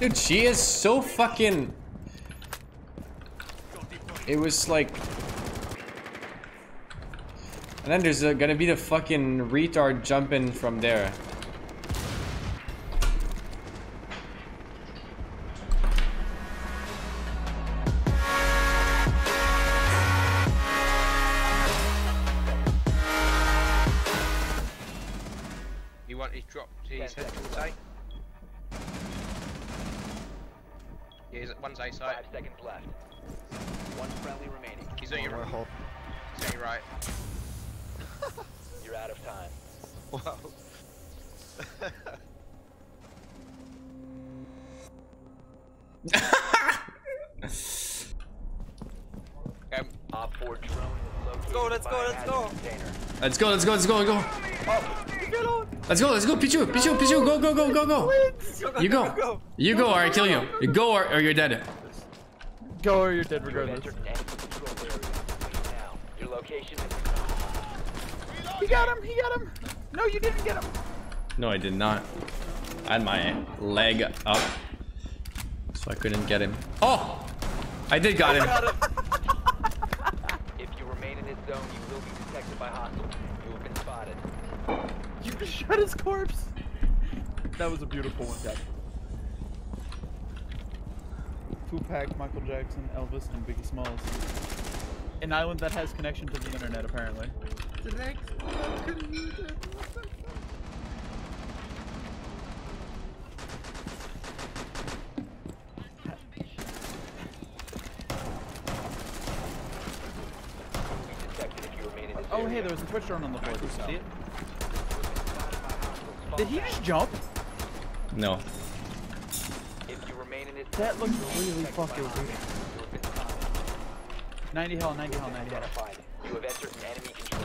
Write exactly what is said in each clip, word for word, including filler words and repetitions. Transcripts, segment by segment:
Dude, she is so fucking... It was like... And then there's a, gonna be the fucking retard jumping from there. He went, he dropped his head from side. Yeah, he's at one's A side. Five seconds left. One friendly remaining. He's on your right. He's on your right. You're out of time. Wow. Okay. Op four drone located. Go, let's go, let's go. Let's go, let's go, let's go, let's go. Oh. Let's go, let's go, Pichu, Pichu, Pichu, go, go, go, go, go. You go. You go or I kill you. You go or, or you're dead. Go or you're dead regardless. Your location is... He got him! He got him! No, you didn't get him! No, I did not. I had my leg up, so I couldn't get him. Oh! I did got him! Got him. If you remain in his zone, you will be detected by hostiles. You have been spotted. You just shot his corpse! That was a beautiful one, Jack. Tupac, Michael Jackson, Elvis, and Biggie Smalls. An island that has connection to the internet, apparently. The next computer. Oh, hey, there was a Twitch drone on the floor. Did you see it? Did he just jump? No. That looks really fucking weird. ninety hell, ninety hell, ninety hell.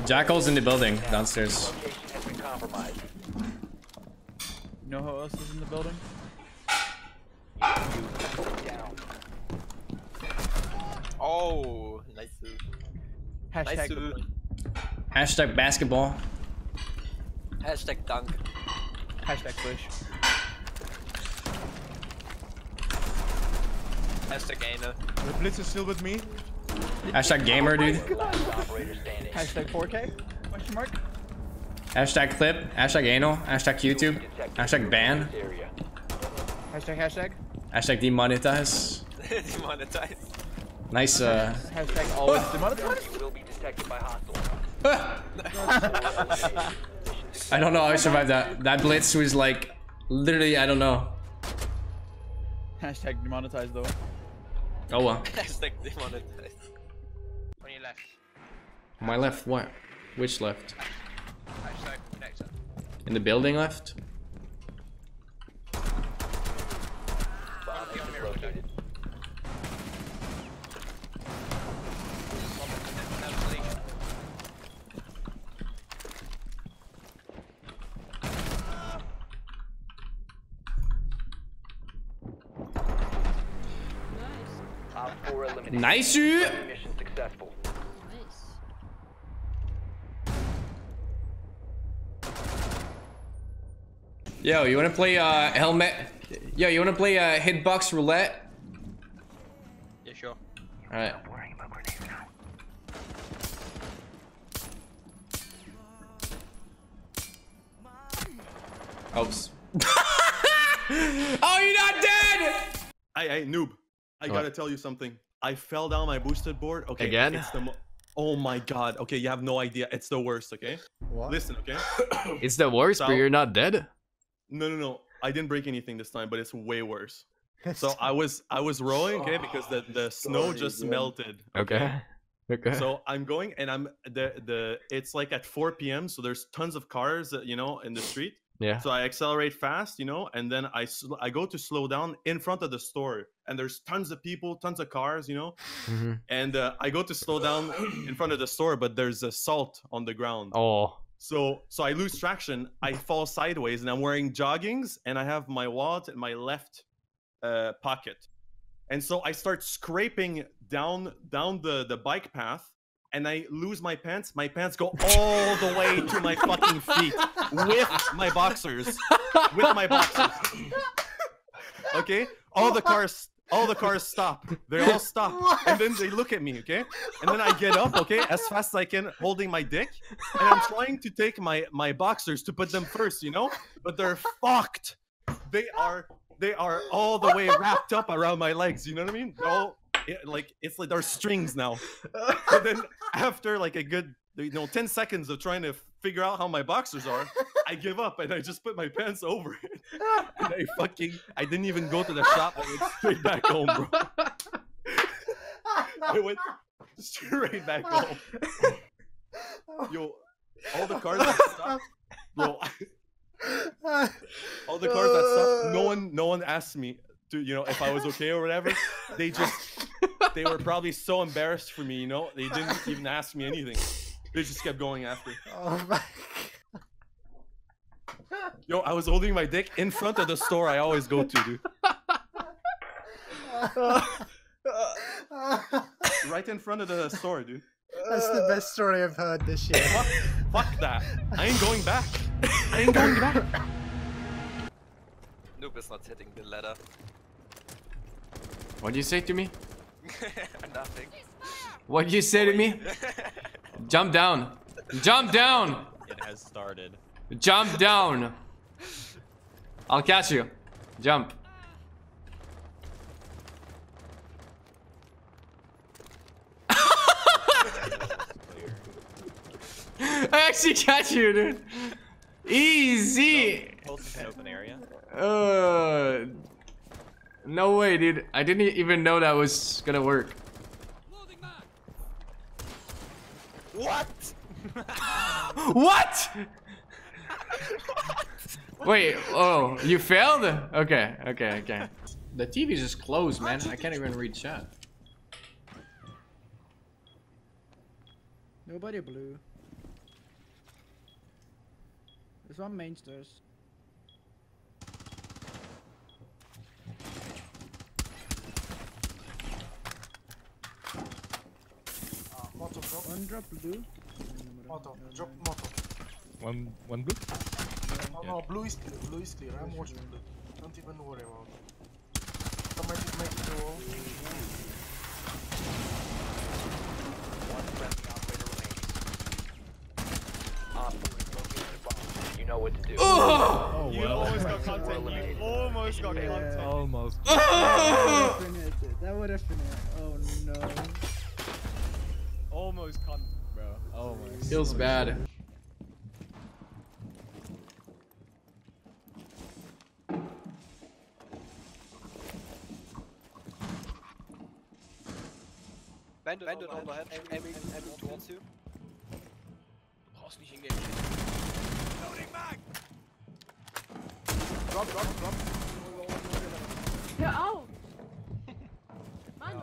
Jackal's in the building downstairs. You know who else is in the building? Oh, nice move. Hashtag, nice move. Hashtag basketball. Hashtag dunk. Hashtag push. Hashtag gamer. The blitz is still with me. Hashtag gamer, dude. Hashtag four K? Question mark? Hashtag clip. Hashtag anal. Hashtag YouTube. Hashtag ban. Hashtag hashtag. Hashtag demonetize. Demonetize. Nice. Uh. Hashtag always demonetize. Will be detected by hostiles. I don't know how I survived that. That blitz was like, literally, I don't know. Hashtag demonetize though. Oh well. Hashtag demonetize. On your left. My left? What? Which left? Hashtag connector. In the building left? Nice! Mission successful. Nice. Yo, you wanna play uh helmet? Yo, you wanna play uh hitbox roulette? Yeah, sure. All right. Don't worry about grenades now. Oops. Oh, you're not dead! Hey, hey, noob. I what? Gotta tell you something. I fell down my boosted board. Okay, again? It's the mo oh my god. Okay, you have no idea. It's the worst, okay? What? Listen, okay? It's the worst, so, but you're not dead? No, no, no. I didn't break anything this time, but it's way worse. So I was I was rolling, okay? Because the, the snow just again. melted. Okay? Okay. Okay. So I'm going and I'm the the it's like at four P M, so there's tons of cars, you know, in the street. Yeah. So I accelerate fast, you know, and then I I go to slow down in front of the store, and there's tons of people, tons of cars, you know, mm-hmm. and uh, I go to slow down in front of the store, but there's a salt on the ground. Oh. So so I lose traction, I fall sideways, and I'm wearing joggings, and I have my wallet in my left uh, pocket, and so I start scraping down down the the bike path. And I lose my pants. My pants go all the way to my fucking feet with my boxers, with my boxers. Okay, all the cars, all the cars stop. They all stop. What? And then they look at me, okay? And then I get up, okay, as fast as I can, holding my dick. And I'm trying to take my, my boxers to put them first, you know? But they're fucked. They are, they are all the way wrapped up around my legs, you know what I mean? They're all, it, like, it's like they're strings now. And then after like a good, you know, ten seconds of trying to figure out how my boxers are, I give up and I just put my pants over it. And I fucking, I didn't even go to the shop. I went straight back home, bro. I went straight back home. Yo, all the cars that stopped, bro. All the cars that stopped, no one, no one asked me to, you know, if I was okay or whatever. They just, they were probably so embarrassed for me, you know, they didn't even ask me anything. They just kept going after. Oh my God. Yo, I was holding my dick in front of the store I always go to, dude. Uh, uh, right in front of the store, dude. That's the best story I've heard this year. Fuck, fuck that. I ain't going back. I ain't going back. Noob is not hitting the ladder. What do you say to me? Nothing. What do you say to me? Jump down. Jump down. It has started. Jump down. I'll catch you. Jump. I actually catch you, dude. Easy. An open area. Uh, no way, dude. I didn't even know that was gonna work. What? What? What? Wait, oh, you failed? Okay, okay, okay. The T V's just closed, man. I can't even read chat. Nobody blue. There's one mainsters. Moto drop. One drop blue. Moto. Drop moto. One one blue? No, no, blue is clear. Blue is clear. I'm watching blue. Don't even worry about it. Somebody make it to wall. One friendly operator remains. Operator located above. You know what to do. Oh, you well. Almost got content. You almost got content. Almost. That would have been it. Oh no. Almost con, bro. Oh my. Feels bad. Bandit, bandit overhead. Aiming towards you. Du brauchst nicht hingehen. Loading back. Drop, drop, drop. Hör auf. Manu.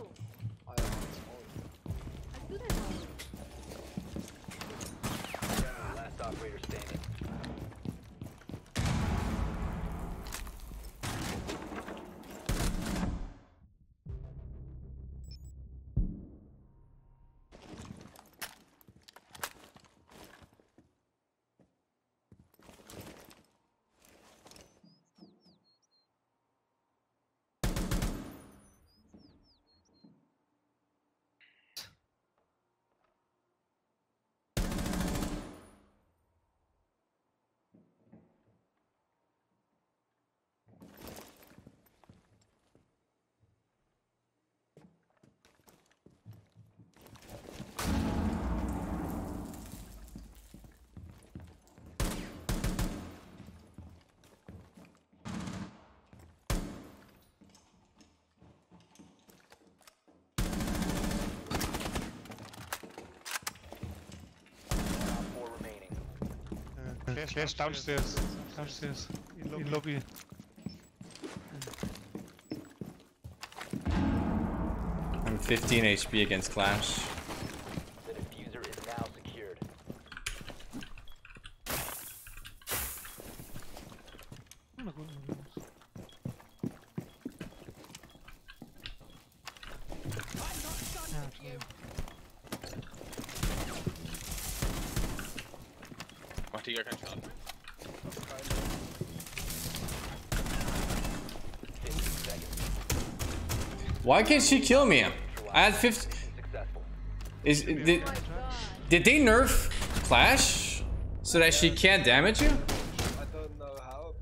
Cash, cash downstairs. Downstairs. In lobby. In lobby. I'm fifteen H P against Clash. The diffuser is now secured. Digga, kein Schaden. Why can't she kill me? I had fifty. Is did, did they nerf Clash so that she can't damage you? I don't know how,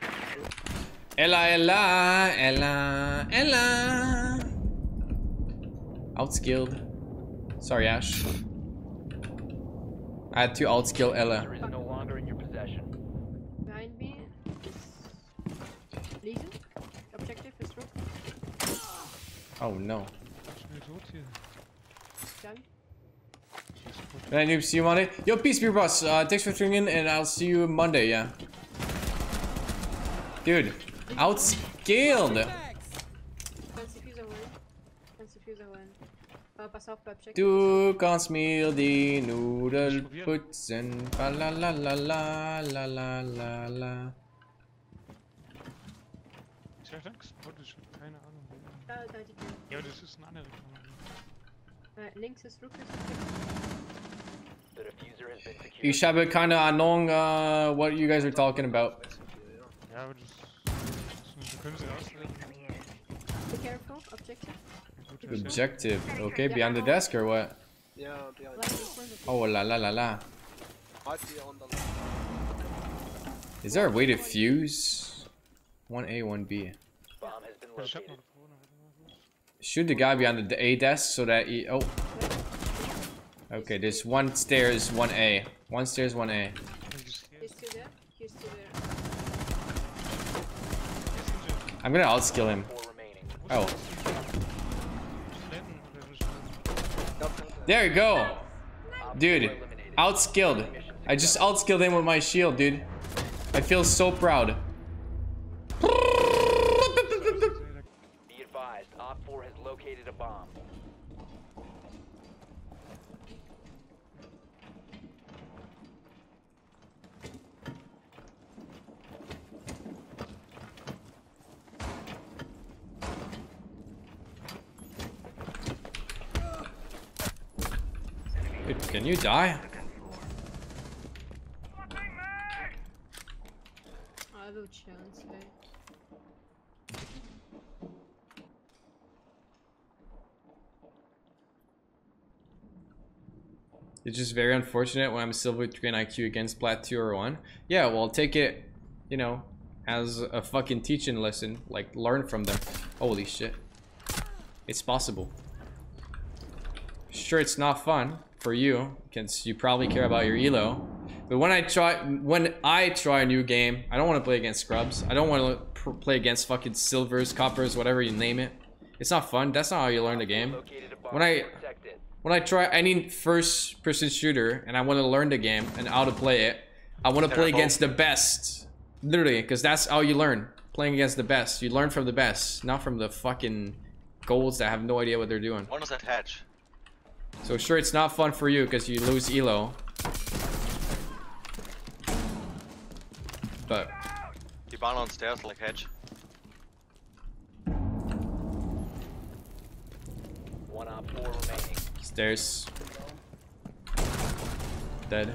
but Ella, Ella, Ella, Ella. Outskilled. Sorry, Ash. I had to outskill Ella. Oh no. Hey noob, see you Monday. Yo, peace, beer boss. Uh, thanks for tuning in, and I'll see you Monday. Yeah. Dude, outscaled. Du kannst mir die Nudeln putzen. La la la la la la la la. Ja, aber das ist eine andere Kamera. Links ist Rückwärts. Ich habe keine Ahnung, uh, what you guys are talking about. Ja, aber das können Sie ausreden. Be careful, objective. Objective, okay, behind the desk or what? Yeah, behind the desk. Oh la la la la. Is there a way to fuse? one A, one B. Shoot the guy behind the A desk so that he... Oh. Okay, there's one stairs, one A. One stairs, one A. He's still there. He's still there. I'm gonna outskill him. Oh. There you go. Dude, outskilled. I just outskilled him with my shield, dude. I feel so proud. Can you die? I have a chance, eh? It's just very unfortunate when I'm silver three in I Q against plat two or one. Yeah, well, take it, you know, as a fucking teaching lesson. Like, learn from them. Holy shit. It's possible. Sure, it's not fun for you, because you probably care about your elo. But when I try, when I try a new game, I don't want to play against scrubs. I don't want to play against fucking silvers, coppers, whatever you name it. It's not fun. That's not how you learn the game. When I, when I try any first-person shooter and I want to learn the game and how to play it, I want to play against the best, literally, because that's how you learn. Playing against the best, you learn from the best, not from the fucking golds that have no idea what they're doing. One was that hatch. So sure, it's not fun for you because you lose elo. But you bound on stairs like hedge. One up, four remaining. Stairs. Dead.